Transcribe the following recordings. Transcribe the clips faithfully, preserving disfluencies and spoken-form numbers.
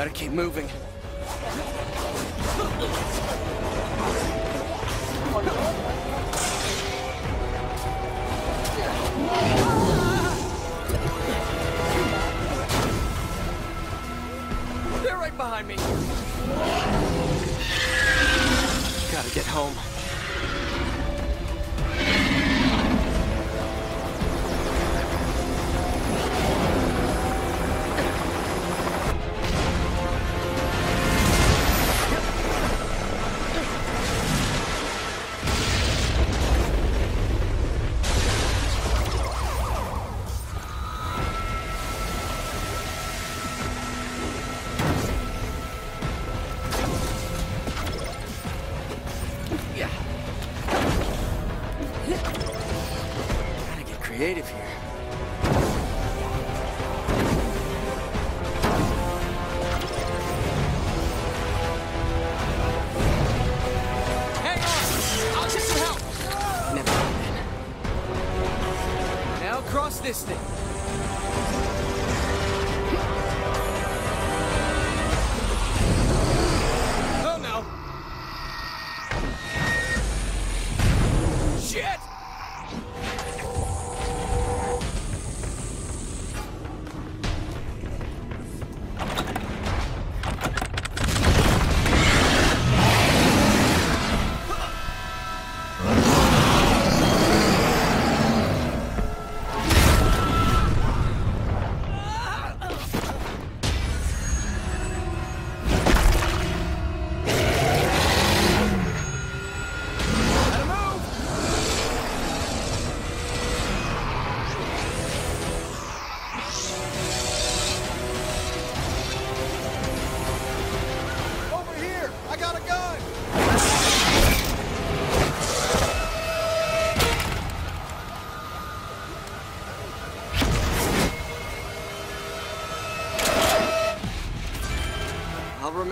Gotta keep moving. They're right behind me. Gotta get home.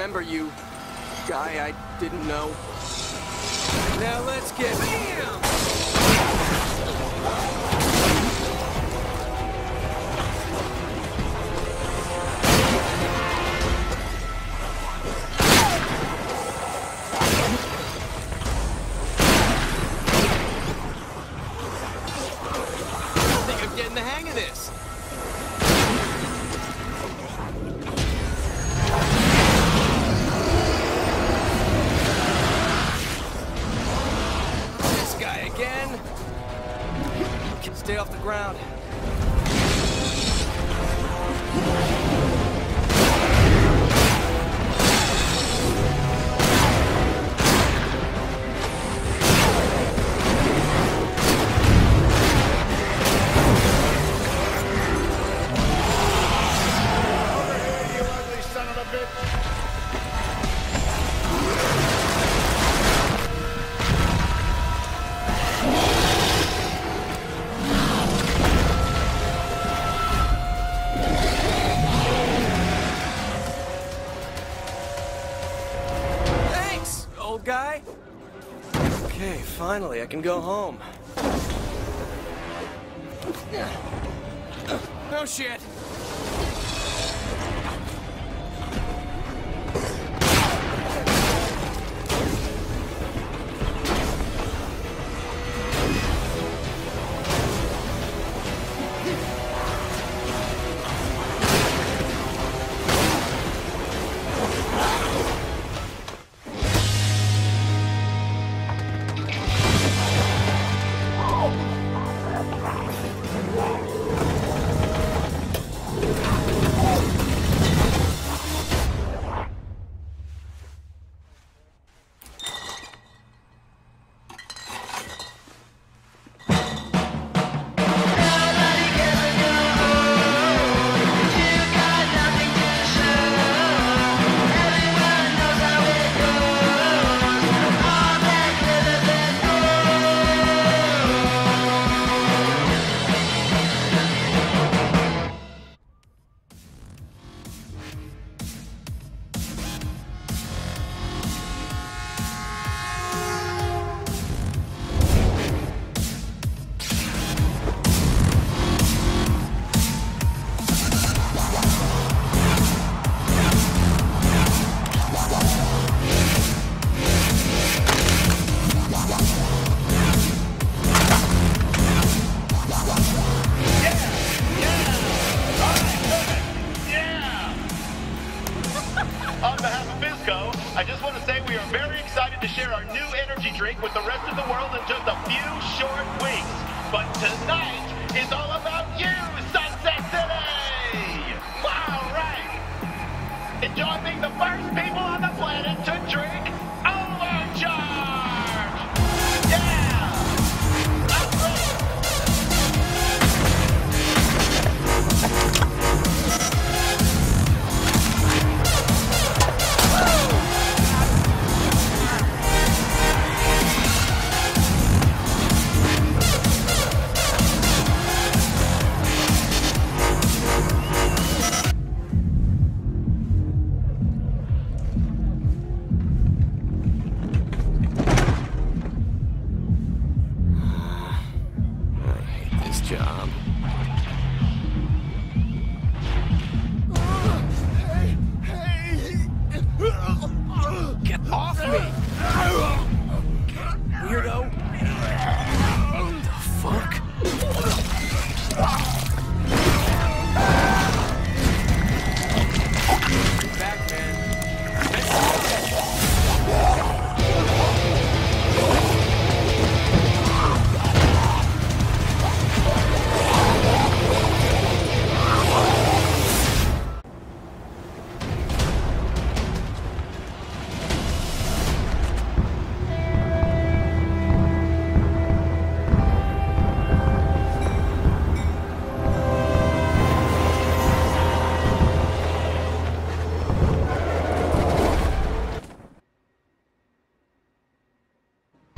Remember you, guy I didn't know. Now let's get BAM! I think I'm getting the hang of this. Stay off the ground. Finally, I can go home. Oh shit! I just want to say we are very excited to share our new energy drink with the rest of the world in just a few short weeks. But tonight is all about you, Sunset City! All right! Enjoy being the first people on the planet to drink Overcharge! Yeah! That's right!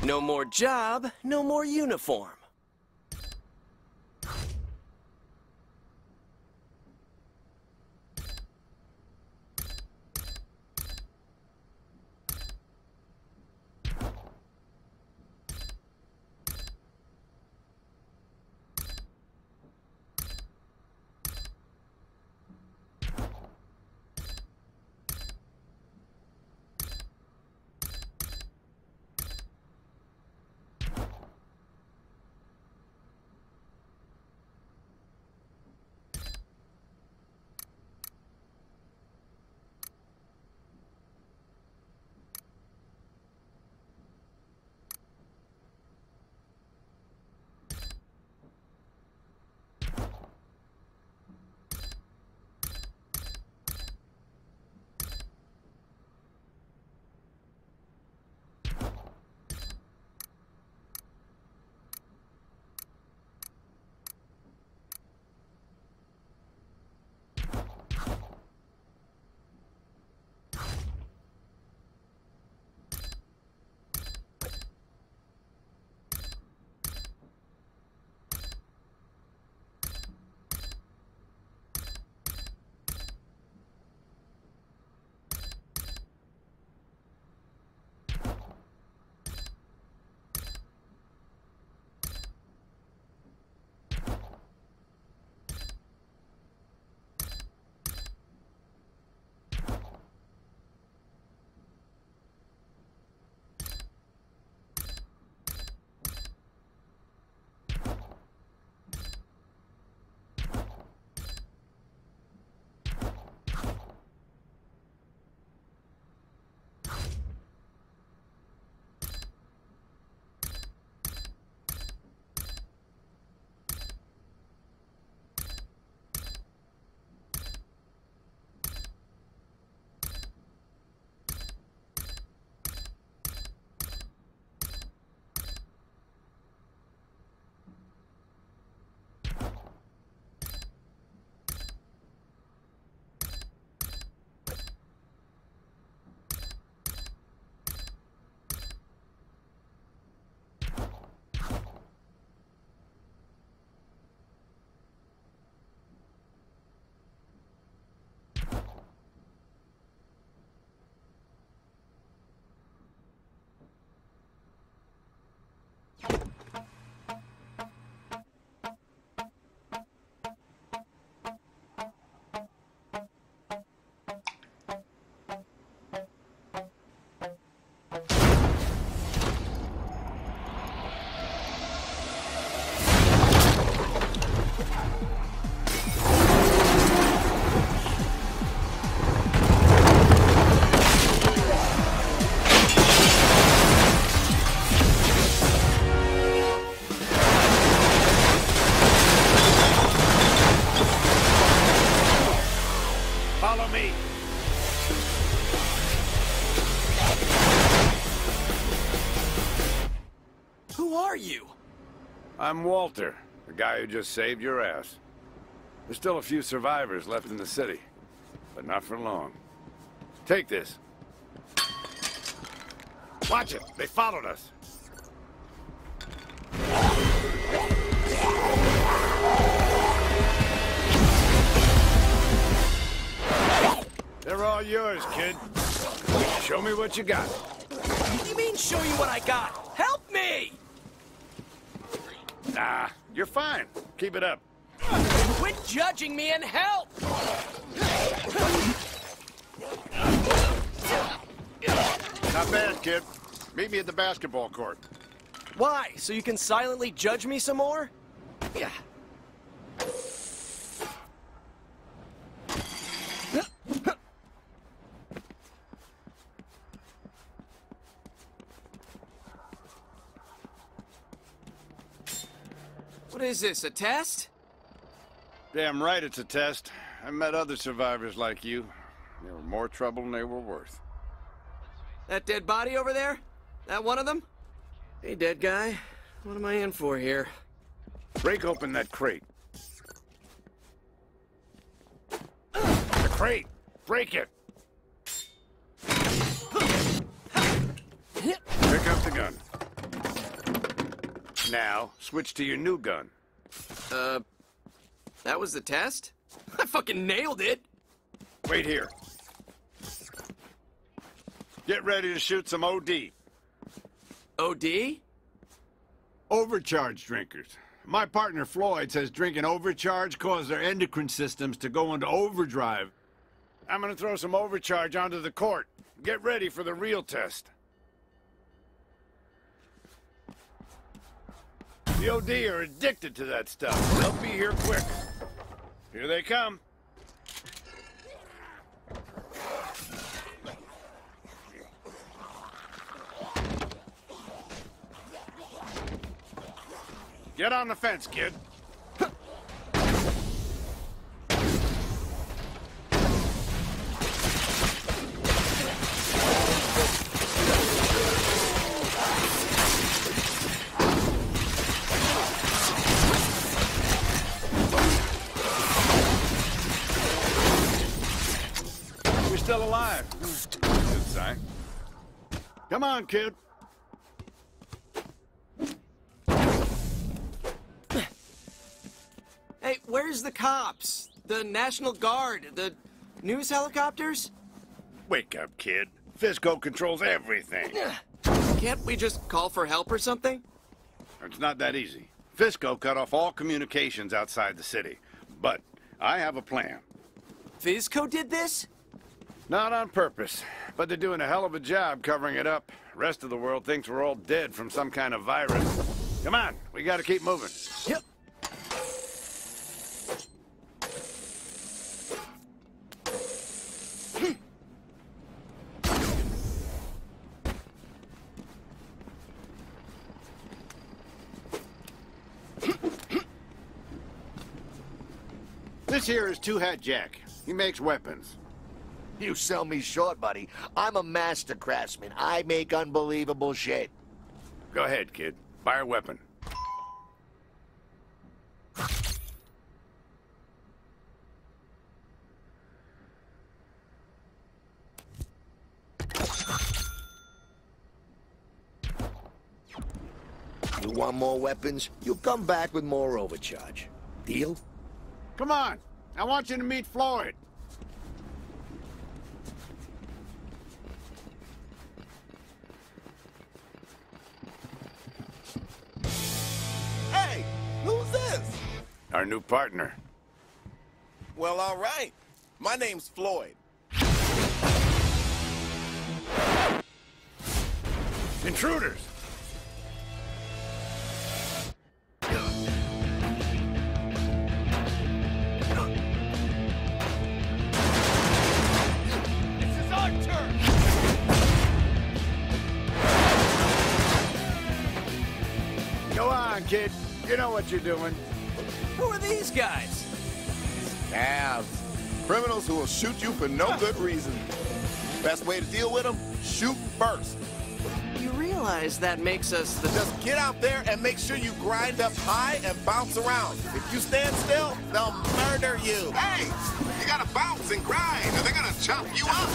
No more job, no more uniform. Follow me. Who are you? I'm Walter, the guy who just saved your ass. There's still a few survivors left in the city, but not for long. Take this. Watch it! They followed us! They're all yours, kid. Show me what you got. What do you mean, show you what I got? Help me! Nah, you're fine. Keep it up. Quit judging me and help! Not bad, kid. Meet me at the basketball court. Why? So you can silently judge me some more? Yeah. What is this, a test? Damn right it's a test. I met other survivors like you. They were more trouble than they were worth. That dead body over there? That one of them? Hey, dead guy. What am I in for here? Break open that crate. The crate! Break it! Pick up the gun. Now, switch to your new gun. Uh... That was the test? I fucking nailed it! Wait here. Get ready to shoot some O D. O D? Overcharge drinkers. My partner Floyd says drinking Overcharge causes their endocrine systems to go into overdrive. I'm gonna throw some Overcharge onto the court. Get ready for the real test. The O D are addicted to that stuff. They'll be here quick. Here they come. Get on the fence, kid. We're still alive. Good sign. Come on, kid. Hey, where's the cops? The National Guard? The news helicopters? Wake up, kid. Fizzco controls everything. Can't we just call for help or something? It's not that easy. Fizzco cut off all communications outside the city. But I have a plan. Fizzco did this? Not on purpose, but they're doing a hell of a job covering it up. Rest of the world thinks we're all dead from some kind of virus. Come on, we gotta keep moving. Yep. This here is Two Hat Jack. He makes weapons. You sell me short, buddy. I'm a master craftsman. I make unbelievable shit. Go ahead, kid. Buy a weapon. You want more weapons? You'll come back with more Overcharge. Deal? Come on! I want you to meet Floyd! Hey! Who's this? Our new partner. Well, all right. My name's Floyd. Intruders! Kid, you know what you're doing. Who are these guys? Scabs. Criminals who will shoot you for no good reason. Best way to deal with them? Shoot first. You realize that makes us the... Just get out there and make sure you grind up high and bounce around. If you stand still, they'll murder you. Hey, you gotta bounce and grind, or they're gonna chop you up.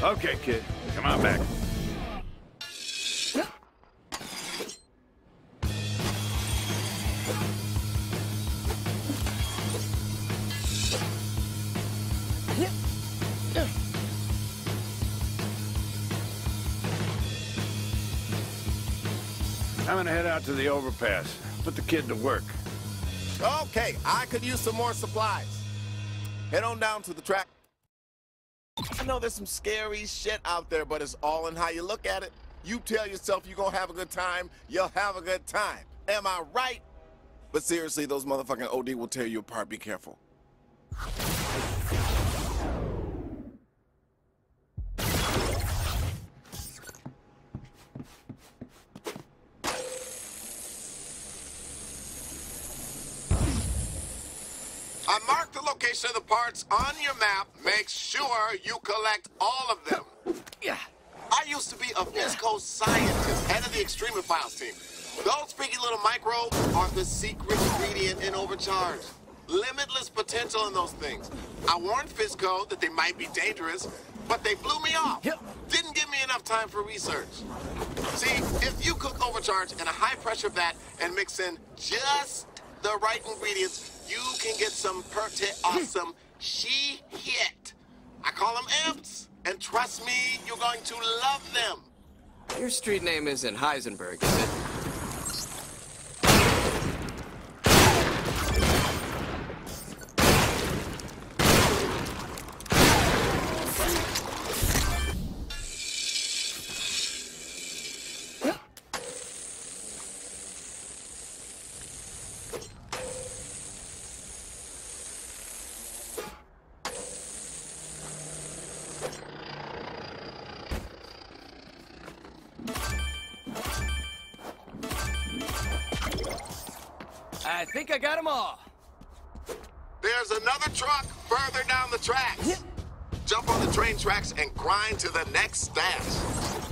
Okay, kid. Come on back. I'm gonna head out to the overpass. Put the kid to work. Okay, I could use some more supplies. Head on down to the track. I know there's some scary shit out there, but it's all in how you look at it. You tell yourself you're gonna have a good time, you'll have a good time. Am I right? But seriously, those motherfucking O D will tear you apart. Be careful. I marked the location of the parts on your map. Make sure you collect all of them. Yeah. I used to be a Fizzco scientist, head of the extremophiles team. Those freaky little microbes are the secret ingredient in Overcharge. Limitless potential in those things. I warned Fizzco that they might be dangerous, but they blew me off. Yep. Didn't give me enough time for research. See, if you cook Overcharge in a high-pressure vat and mix in just the right ingredients, you can get some pretty awesome she hit. I call them Imps, and trust me, you're going to love them. Your street name isn't Heisenberg, is it? I think I got them all. There's another truck further down the tracks. Yep. Jump on the train tracks and grind to the next stash.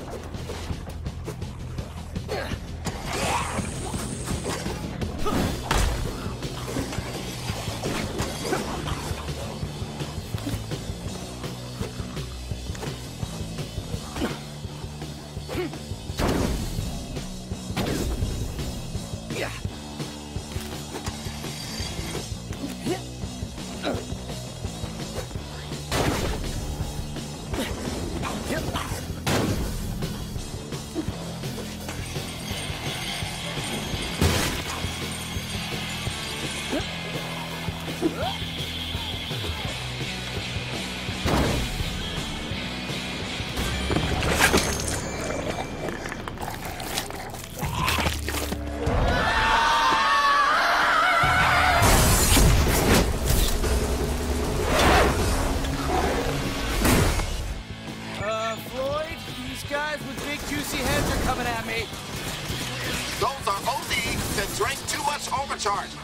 Yeah.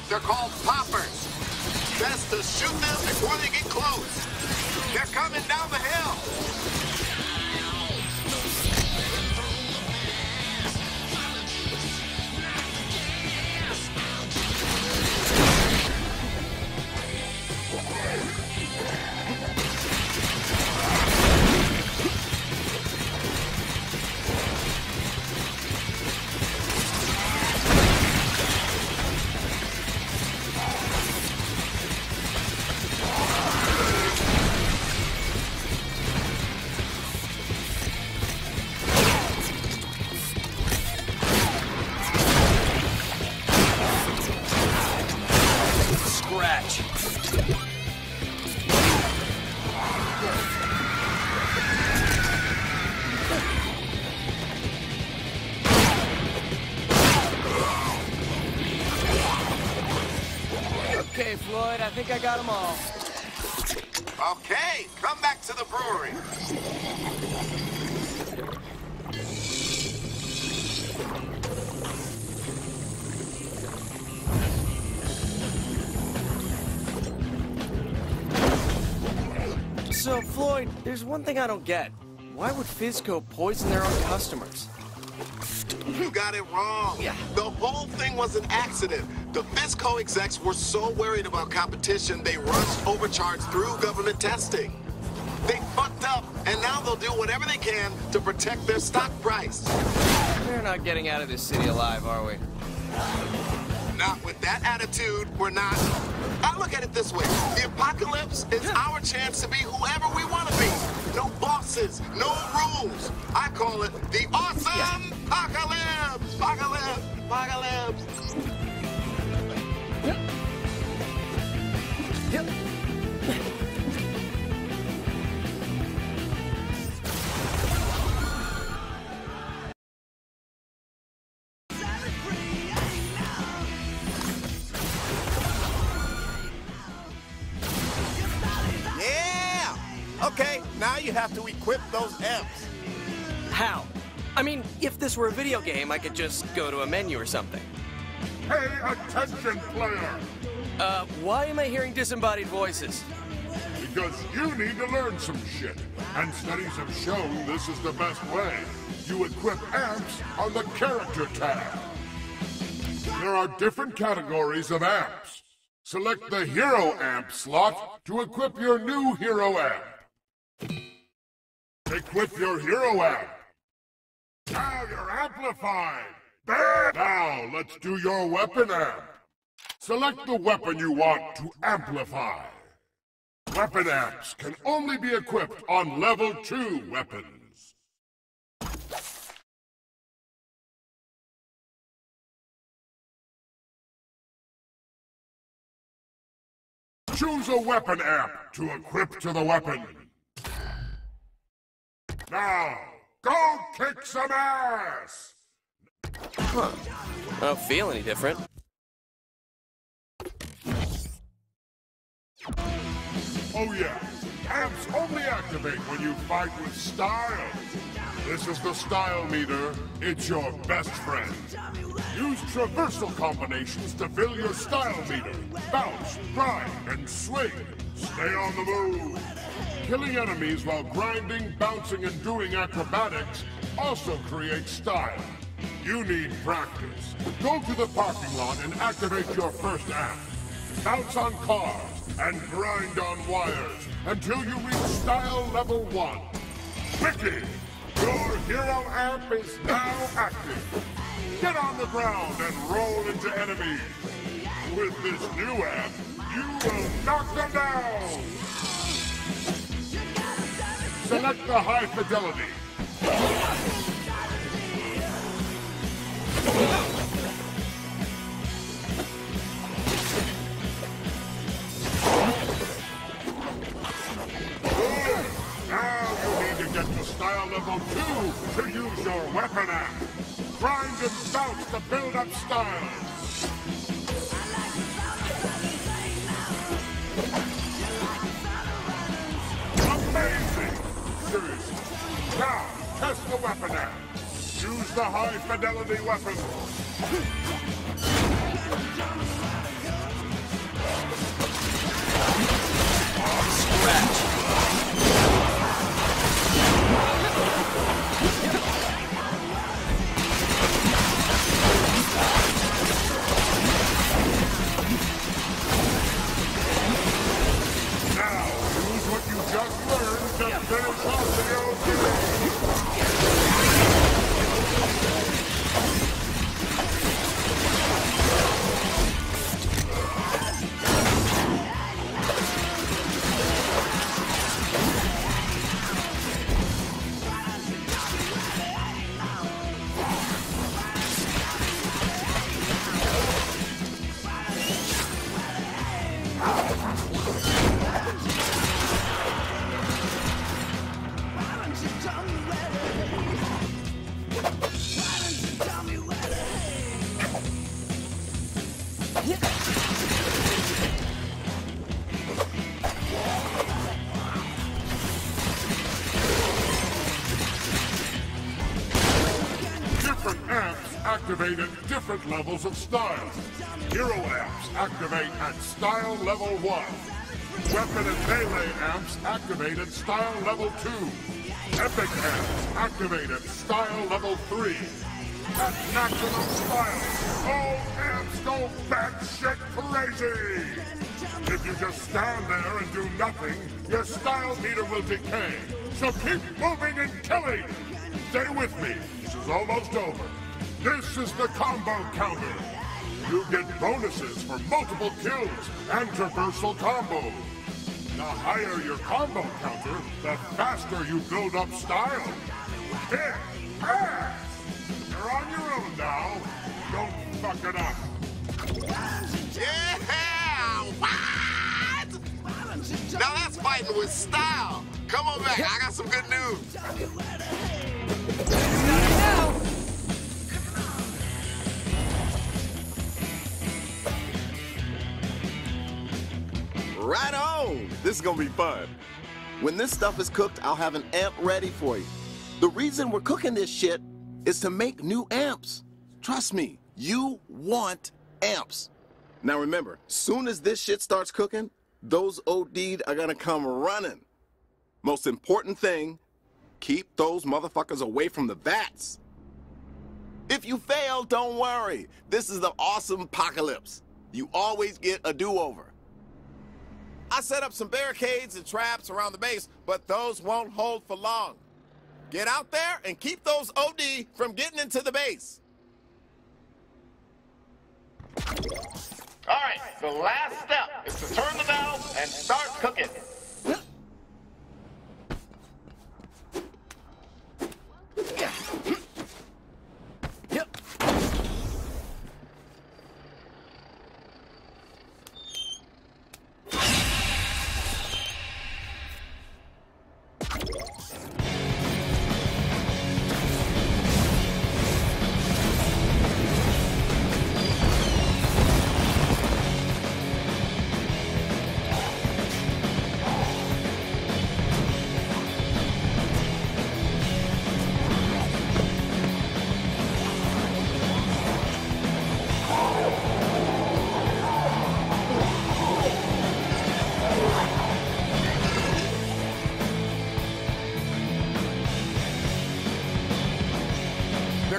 They're called poppers. Best to shoot them before they get close. They're coming down the hill. Floyd. I think I got them all. Okay, come back to the brewery. So, Floyd, there's one thing I don't get. Why would Fizzco poison their own customers? You got it wrong. Yeah. The whole thing was an accident. The Fizzco execs were so worried about competition, they rushed Overcharge through government testing. They fucked up, and now they'll do whatever they can to protect their stock price. We're not getting out of this city alive, are we? Not with that attitude, we're not. I look at it this way. The apocalypse is our chance to be whoever we want to be. No bosses, no rules. I call it the awesome-pocalypse! Apocalypse! Apocalypse! Yep. Yep. Have to equip those Imps. How? I mean, if this were a video game, I could just go to a menu or something. Pay attention, player! Uh, why am I hearing disembodied voices? Because you need to learn some shit. And studies have shown this is the best way. You equip Imps on the character tab. There are different categories of Imps. Select the Hero Imp slot to equip your new Hero Imp. Equip your Hero Amp. Now you're amplified. Bam! Now let's do your Weapon Amp. Select the weapon you want to amplify. Weapon Amps can only be equipped on level two weapons. Choose a Weapon Amp to equip to the weapon. Now, go kick some ass! Huh. I don't feel any different. Oh yeah, Amps only activate when you fight with style. This is the style meter, it's your best friend. Use traversal combinations to fill your style meter. Bounce, grind, and swing. Stay on the move. Killing enemies while grinding, bouncing, and doing acrobatics also creates style. You need practice. Go to the parking lot and activate your first amp. Bounce on cars and grind on wires until you reach style level one. Quickly, your Hero Amp is now active. Get on the ground and roll into enemies. With this new amp, you will knock them down. Select the high fidelity. Now you need to get to style level two to use your Weapon Amp. Grind and bounce to build up style. Now, test the Weapon Amp. Use the high fidelity weapon. Scratch. Now, use what you just learned to finish off the old. Different apps activate at different levels of style. Hero amps activate at style level one. Weapon and melee amps activate at style level two. Epic amps activate at style level three. At maximum style, all amps go batshit crazy! If you just stand there and do nothing, your style meter will decay. So keep moving and killing! Stay with me, this is almost over. This is the combo counter. You get bonuses for multiple kills and traversal combos. The higher your combo counter, the faster you build up style. Kick ass! You're on your own now. Don't fuck it up. Yeah! What? Now that's fighting with style. Come on back. I got some good news. Right on. This is going to be fun. When this stuff is cooked, I'll have an amp ready for you. The reason we're cooking this shit is to make new amps. Trust me, you want amps. Now remember, soon as this shit starts cooking, those O D'd are gonna come running. Most important thing, keep those motherfuckers away from the vats. If you fail, don't worry. This is the awesome-pocalypse. You always get a do-over. I set up some barricades and traps around the base, but those won't hold for long. Get out there and keep those O D from getting into the base. All right, the last step is to turn the valve and start cooking.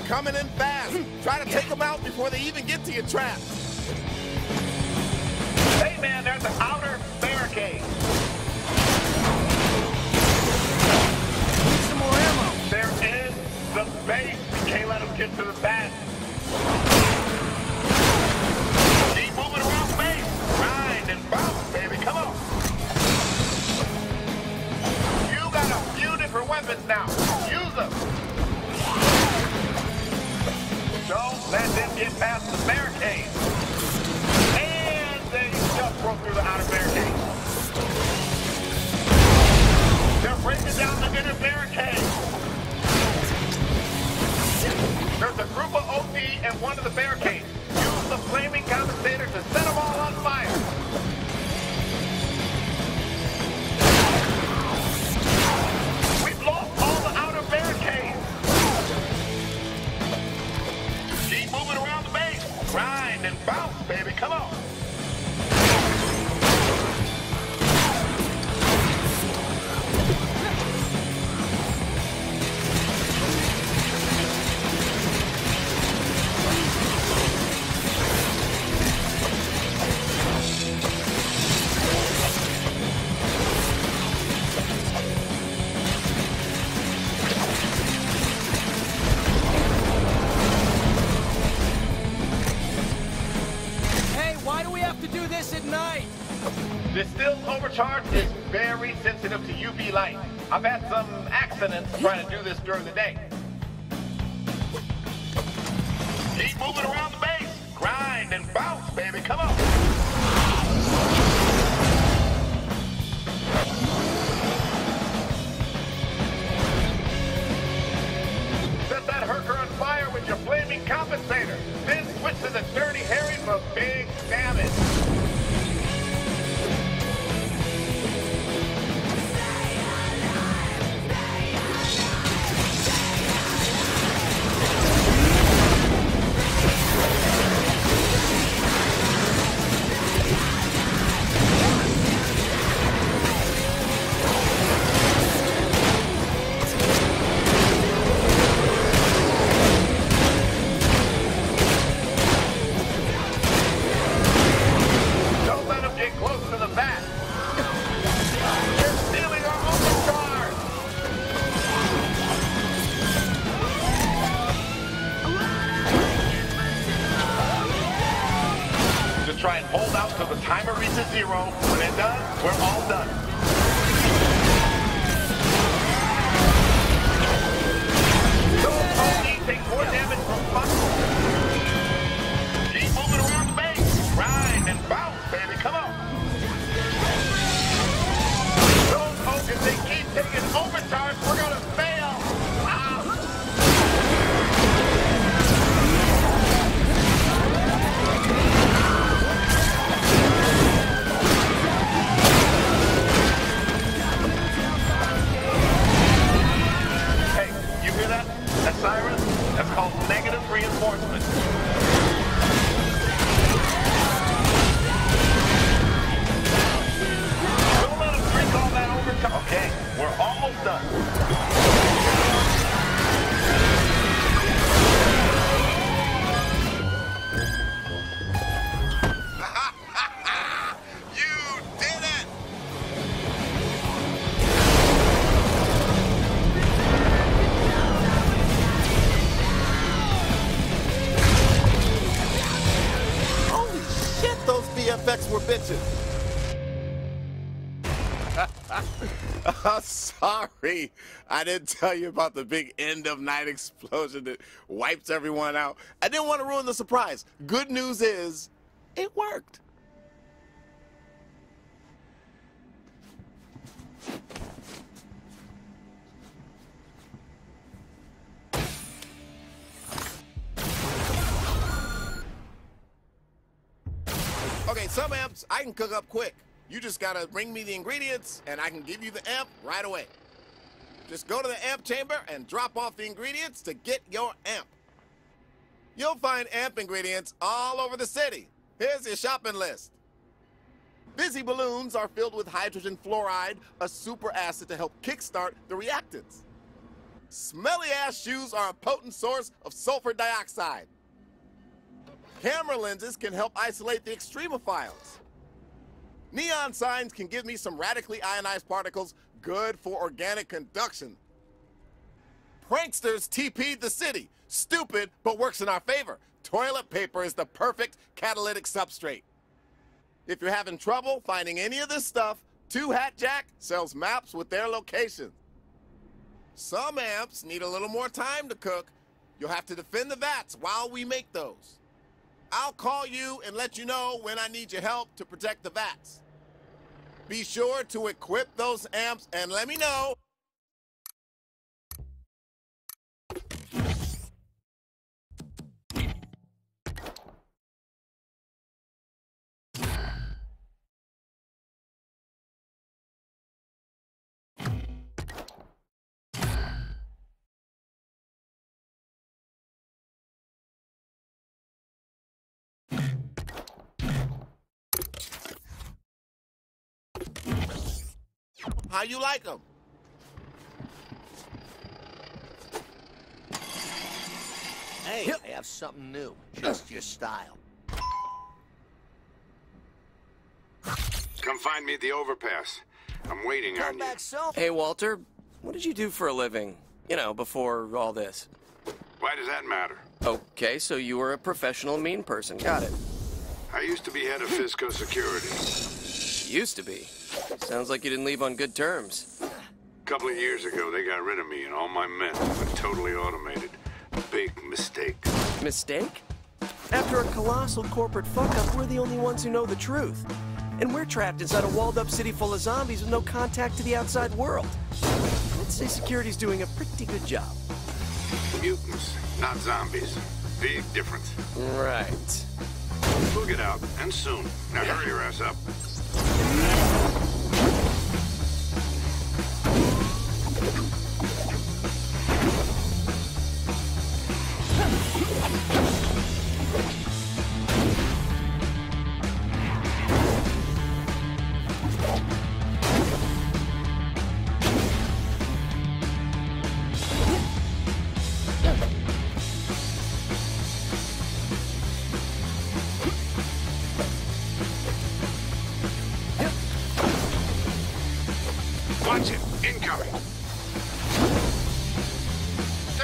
Coming in fast. Try to take them out before they even get to your trap. Hey man, there's an outer barricade. Need some more ammo. They're in the base. We can't let them get to the bat. Keep moving around the base. Grind and bounce, baby. Come on. You got a few different weapons now. Use them. Don't let them get past the barricade. And they just broke through the outer barricade. They're breaking down the inner barricade. There's a group of O P and one of the barricades. Use the flaming compensator to set them all on fire. We've lost all the outer barricades. Moving around the base, grind and bounce, baby. Come on. Overcharge is very sensitive to U V light. I've had some accidents trying to do this during the day. Keep moving around the base. Grind and bounce, baby. Come on. Set that herker on fire with your flaming compensator. Then switch to the dirty Harry for big damage. Yeah. Timer reaches zero. When it does, we're all done. No, Tony, take more damage from Fizzco. Keep moving around space. Grind and bounce, baby. Come on. Those folks, if they keep taking overcharge, we're going to fail. Siren, that's called negative reinforcement. Don't let us drink all that overtime. Okay, we're almost done. You did it! Effects were bitches. uh, sorry, I didn't tell you about the big end of night explosion that wipes everyone out. I didn't want to ruin the surprise. Good news is, it worked. Okay, some amps I can cook up quick. You just gotta bring me the ingredients and I can give you the amp right away. Just go to the amp chamber and drop off the ingredients to get your amp. You'll find amp ingredients all over the city. Here's your shopping list. Fizzy balloons are filled with hydrogen fluoride, a super acid to help kickstart the reactants. Smelly ass shoes are a potent source of sulfur dioxide. Camera lenses can help isolate the extremophiles. Neon signs can give me some radically ionized particles, good for organic conduction. Pranksters T P'd the city. Stupid, but works in our favor. Toilet paper is the perfect catalytic substrate. If you're having trouble finding any of this stuff, Two Hat Jack sells maps with their location. Some amps need a little more time to cook. You'll have to defend the vats while we make those. I'll call you and let you know when I need your help to protect the vats. Be sure to equip those amps and let me know. How you like them? Hey, I have something new. Just your style. Come find me at the overpass. I'm waiting on you. Hey, Walter, what did you do for a living? You know, before all this. Why does that matter? Okay, so you were a professional mean person. Got it. I used to be head of Fizzco security. Used to be. Sounds like you didn't leave on good terms. A couple of years ago, they got rid of me and all my men. Were totally automated. Big mistake. Mistake? After a colossal corporate fuck-up, we're the only ones who know the truth. And we're trapped inside a walled-up city full of zombies with no contact to the outside world. I'd say security's doing a pretty good job. Mutants, not zombies. Big difference. Right. We'll get out, and soon. Now hurry your ass up.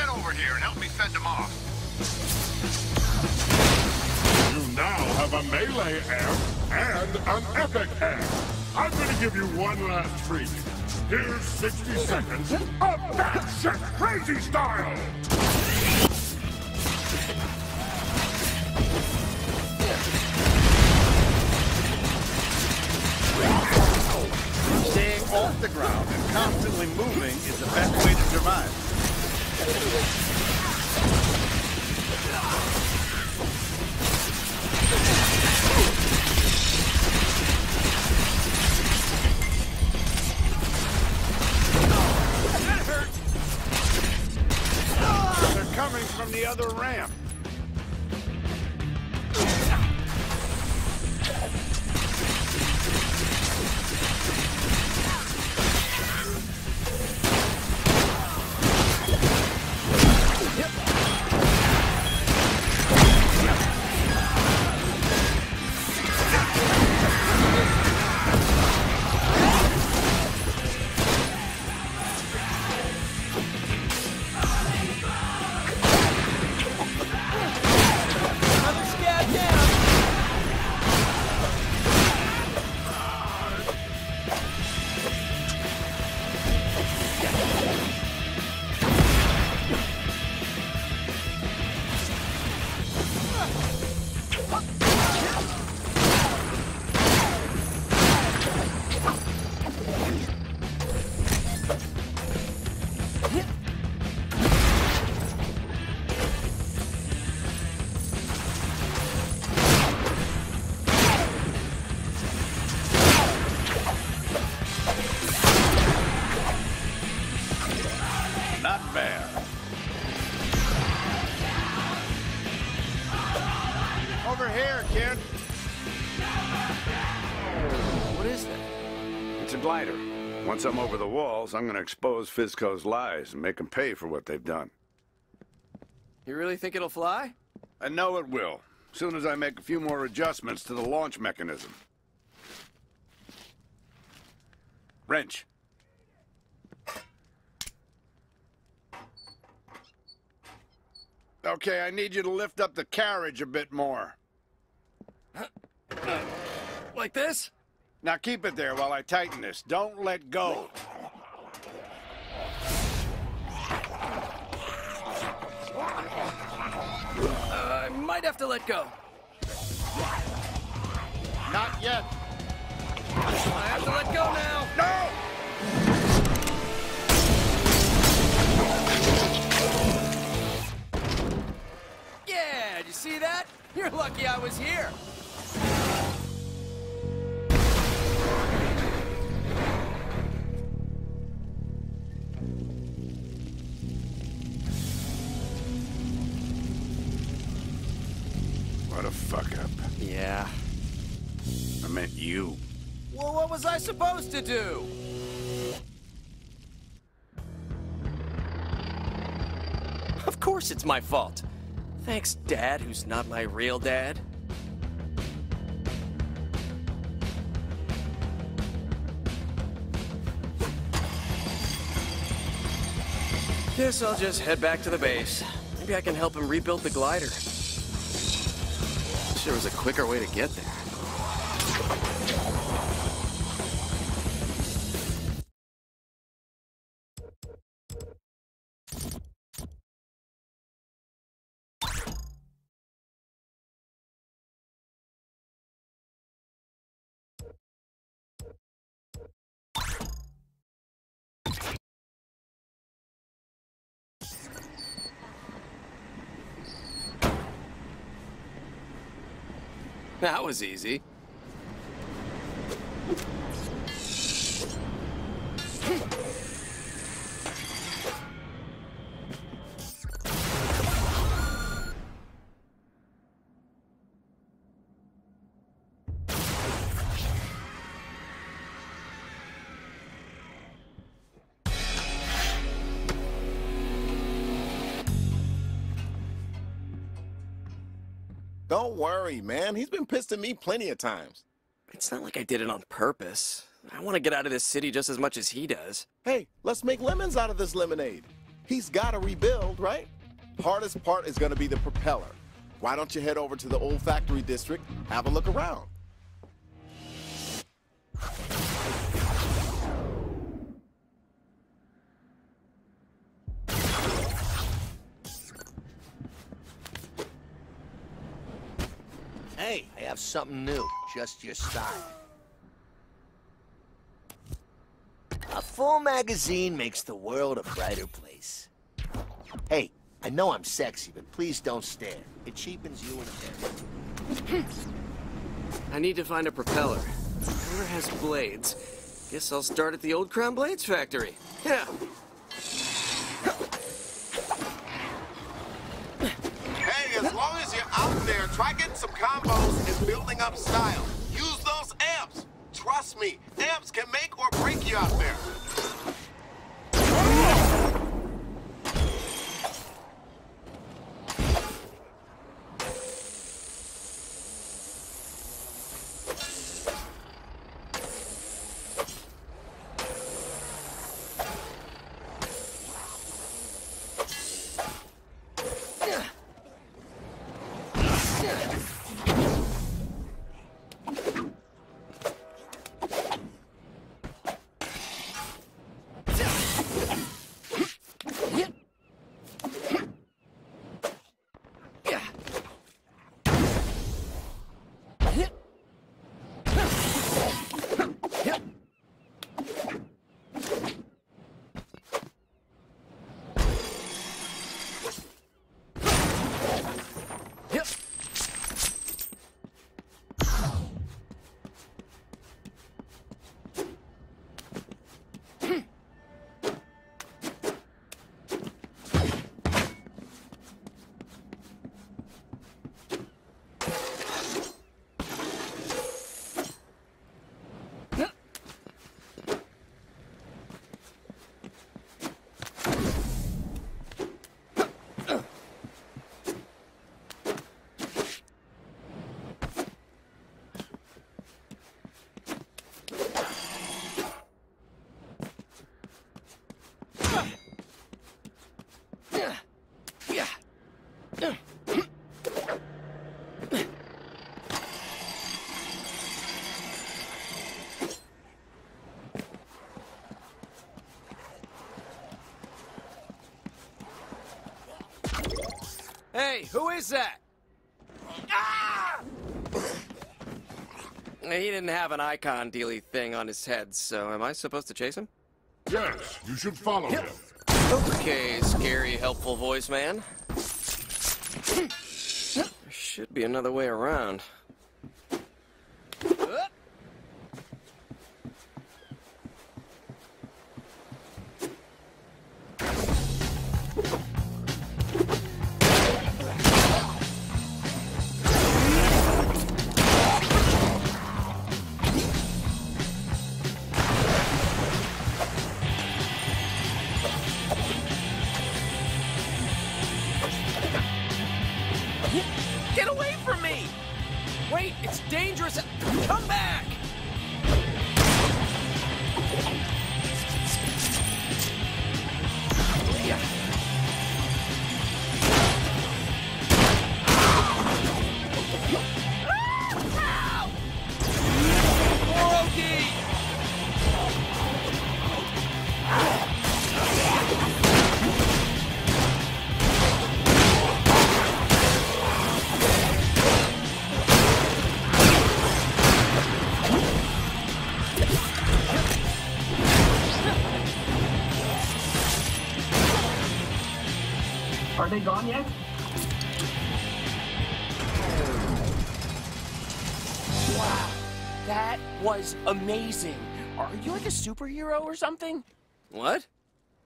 Over here and help me fend them off. You now have a melee amp and an epic amp. I'm going to give you one last treat. Here's sixty seconds of that shit crazy style! Staying off the ground and constantly moving is the best way to survive. Coming from the other ramp. Once I'm over the walls, I'm going to expose Fizzco's lies and make them pay for what they've done. You really think it'll fly? I know it will. As soon as I make a few more adjustments to the launch mechanism. Wrench. Okay, I need you to lift up the carriage a bit more. Like this? Now keep it there while I tighten this. Don't let go. Uh, I might have to let go. Not yet. I have to let go now. No! Yeah, did you see that? You're lucky I was here. What a fuck up. Yeah. I meant you. Well, what was I supposed to do? Of course it's my fault. Thanks, Dad, who's not my real dad. Guess I'll just head back to the base. Maybe I can help him rebuild the glider. There was a quicker way to get there. That was easy. Don't worry, man. He's been pissed at me plenty of times. It's not like I did it on purpose. I want to get out of this city just as much as he does. Hey, let's make lemons out of this lemonade. He's got to rebuild, right? Hardest part is going to be the propeller. Why don't you head over to the old factory district, have a look around? Hey, I have something new, just your style. A full magazine makes the world a brighter place. Hey, I know I'm sexy, but please don't stare. It cheapens you in a bit. I need to find a propeller. Whoever has blades. Guess I'll start at the old Crown Blades factory. Yeah. Hey, as long as you're out there, try getting some combos and building up style. Use those amps. Trust me, amps can make or break you out there. Hey, who is that? Ah! He didn't have an icon dealy thing on his head, so am I supposed to chase him? Yes, you should follow him. Okay, scary, helpful voice man. There should be another way around. Are they gone yet? Wow, that was amazing. Are you like a superhero or something? What?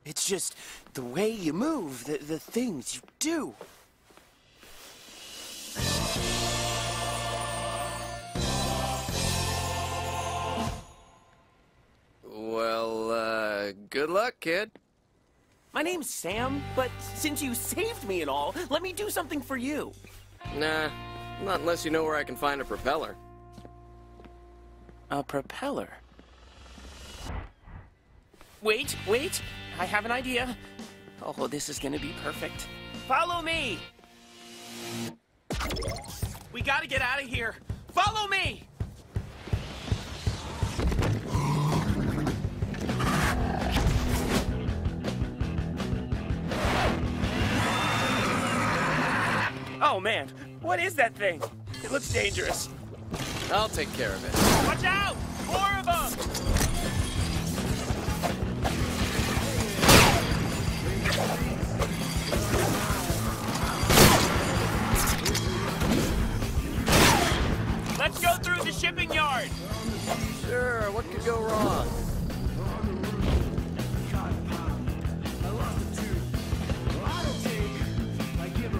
It's just the way you move, the, the things you do. Well, uh, good luck, kid. My name's Sam, but since you saved me and all, let me do something for you. Nah, not unless you know where I can find a propeller. A propeller? Wait, wait, I have an idea. Oh, this is gonna be perfect. Follow me! We gotta get out of here. Follow me! Oh man, what is that thing? It looks dangerous. I'll take care of it. Watch out! More of them! Let's go through the shipping yard! Sure, what could go wrong?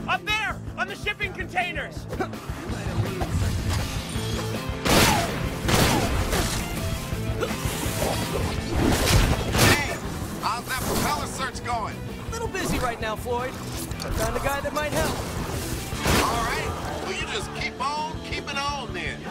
Up there! On the shipping containers! Hey! How's that propeller search going? A little busy right now, Floyd. I found a guy that might help. All right. Well, you just keep on keeping on then.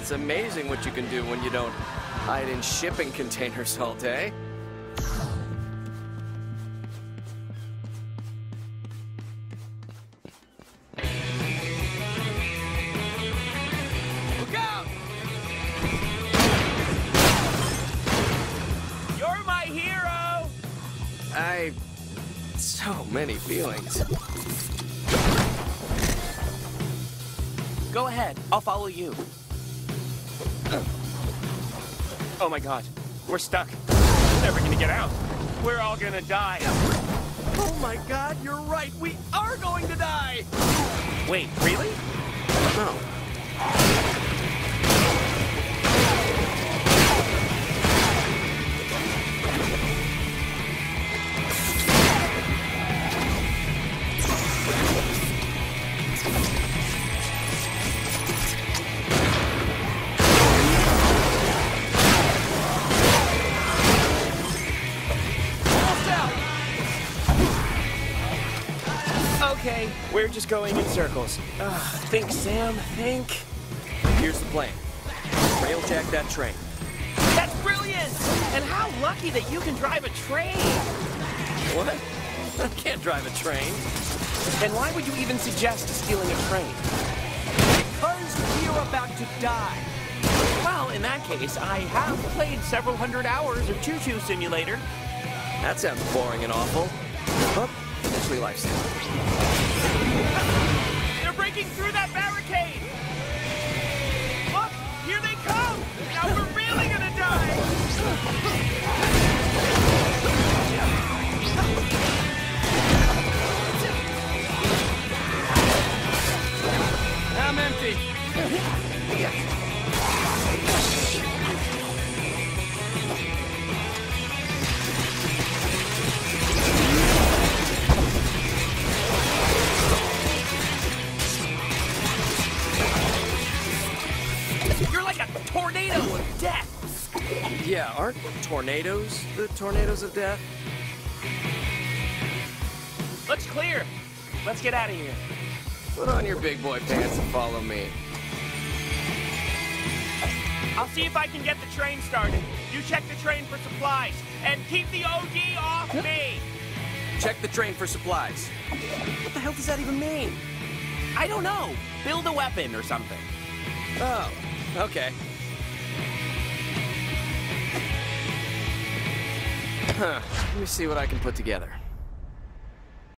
It's amazing what you can do when you don't hide in shipping containers all day. Look out! You're my hero! I... so many feelings. Go ahead, I'll follow you. Oh my god, we're stuck. We're never gonna get out. We're all gonna die. Oh my god, you're right. We are going to die. Wait, really? No. We're just going in circles. Uh, think, Sam, think. Here's the plan. Railjack that train. That's brilliant! And how lucky that you can drive a train! What? I can't drive a train. Then why would you even suggest stealing a train? Because we're about to die. Well, in that case, I have played several hundred hours of Choo Choo Simulator. That sounds boring and awful. But actually lifestyle. They're breaking through that barricade! Look! Here they come! Now we're really gonna die! I'm empty! Tornado of death! Yeah, aren't tornadoes the tornadoes of death? Looks clear. Let's get out of here. Put on your big boy pants and follow me. I'll see if I can get the train started. You check the train for supplies. And keep the O D off me! Check the train for supplies. What the hell does that even mean? I don't know. Build a weapon or something. Oh, okay. Huh. Let me see what I can put together.